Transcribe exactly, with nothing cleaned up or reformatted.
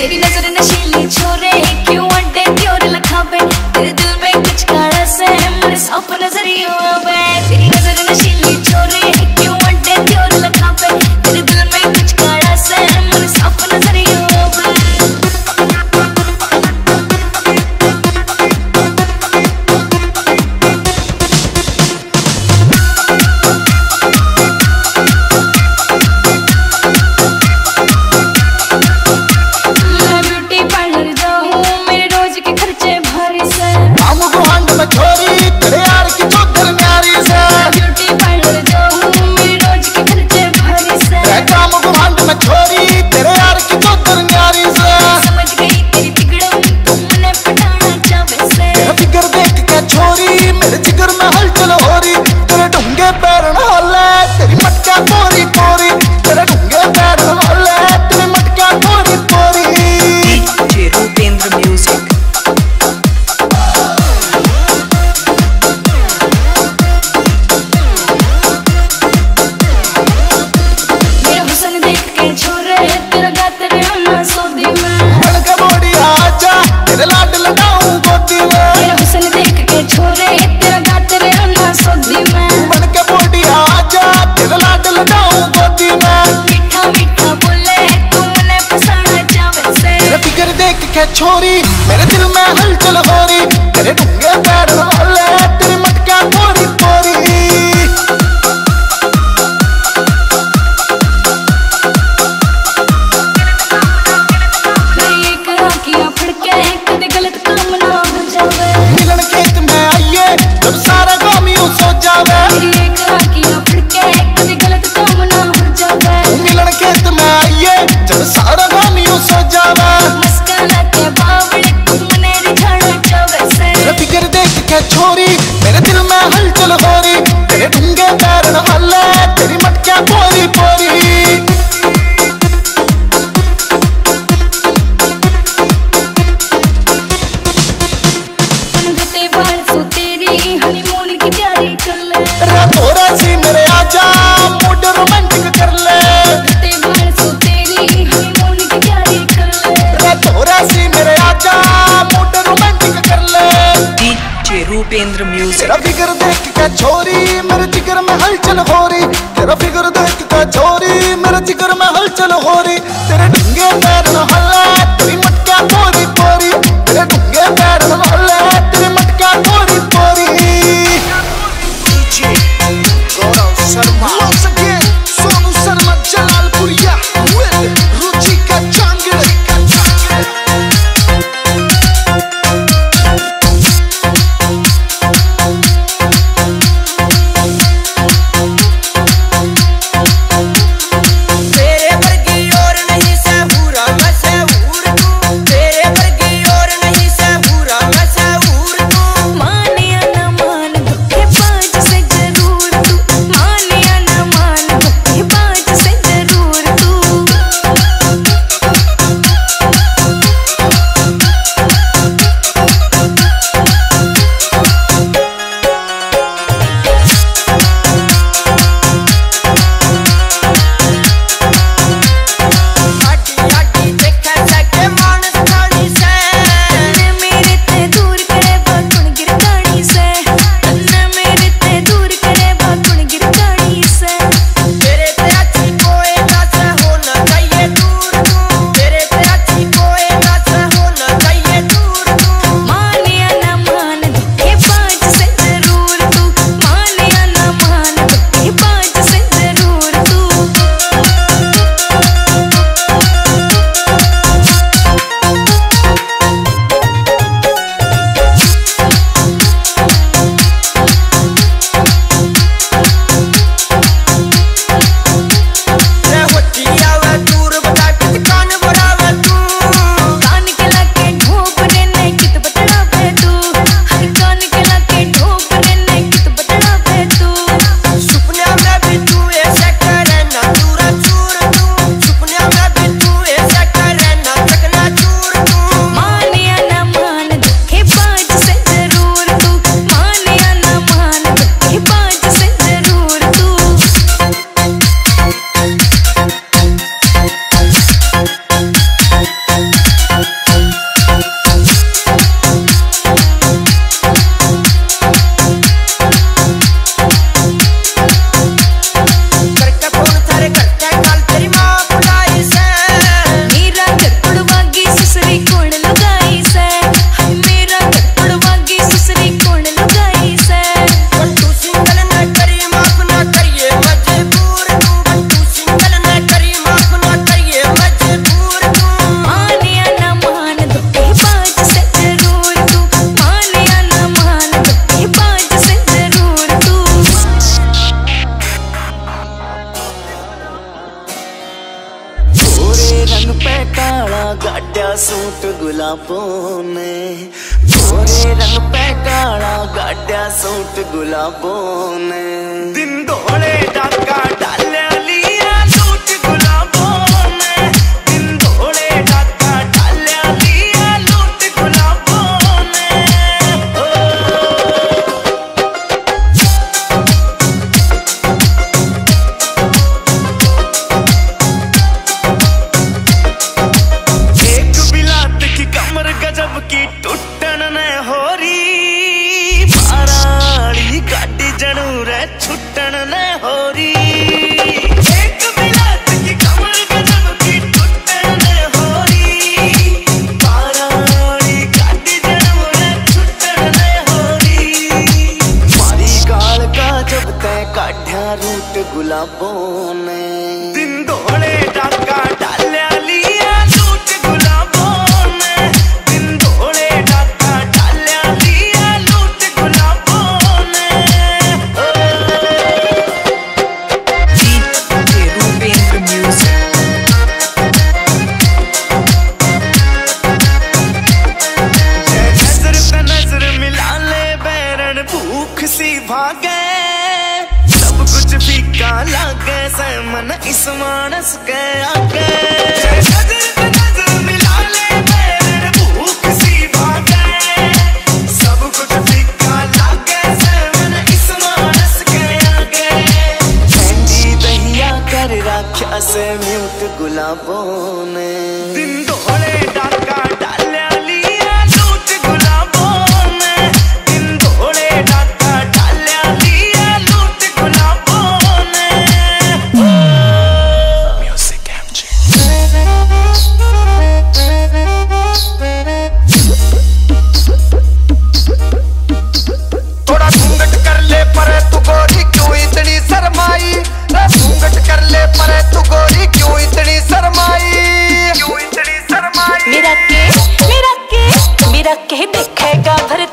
तेरी नजर नशीली छोरे क्यों अड्डे क्यों लखा पे तेरे दिल में कुछ काड़ा से मेरे सौंप नजरियों पे तेरी नजर नशीली छोरे क्यों अड्डे क्यों लखा पे तेरे दिल में कुछ काड़ा से मेरे सौंप नजरियों छोरी मेरे दिल में हलचल हो रही तेरे ढूंढे पैर वाले तेरे मटका थोड़ी थोड़ी नहीं कहा किया फड़के कभी गलत काम ना हो जावे मिलन खेत में आइए जब सारा गांव यूं सो जावे नहीं कहा किया फड़के कभी गलत काम ना हो जावे मिलन खेत में आइए जब सारा गांव यूं सो जावे छोरी मेरे दिल में हलचल हो रही तेरे ढूंढे पैर वाले तेरी मटका पोरी पोरी तेरी हनीमून की तैयारी कर ले रातों रात सी मेरे आजा मूड रोमांटिक कर ले तेरी हनीमून की तैयारी कर ले रातों रात सी मेरे आजा मूड रोमांटिक कर ले रूपेंद्र म्यूजिक तेरा फिगर देख के छोरी मेरे जिगर में हलचल हो रही तेरा फिगर देख के छोरी मेरे जिगर में हलचल हो रही तेरे ढूंढे पैर हल्ला तेरी मटका थोड़ी थोड़ी तेरे ढूंढे पैर हल्ला तेरी मटका थोड़ी थोड़ी गौरव शर्मा सोनू शर्मा जलालपुरिया रुचिका चांगड़ तेरे वर्गी और नहीं से बुरा मैं से सूट गुलाबों में, गोरे रंग पे काला गाड़ा सूट गुलाबों ने, दिन धोले डाका डाले लिया सूट गुलाबों ने, दिन धोले डाका डाले लिया सूट गुलाबों ने। एक बिलात की कमर गजब की टूटन ने हो रही, माराड़ी गाड़ी जणू रे छुटन ने हो रही। एक बिलात की कमर गजब की टूटन ने हो रही, माराड़ी गाड़ी जणू रे छुटन ने हो रही। मारी गाल का जब तै काढ़ा रूट गुलाबों ने, दिन धोले डाका डाले लिया सूट गुलाबों ने, दिन धोले डाका डाले लिया सूट गुलाबों ने। नजर से नजर मिला ले बैरन भूख सी भागे, सब कुछ फीका लागे से मन इस मानस के आगे। से म्यूट गुलाबों ने, दिन धोले डाका डाले लिया लूट गुलाबों ने, दिन धोले डाका डाले लिया लूट गुलाबों ने। म्यूजिक एमजे थोड़ा घूंघट कर ले, पर तू गोरी क्यों इतनी शर्माई, घूंघट कर ले पर तू गोरी क्यों इतनी शर्माई, क्यों इतनी शर्माई। मेरा के मेरा के मेरा के दिखेगा भर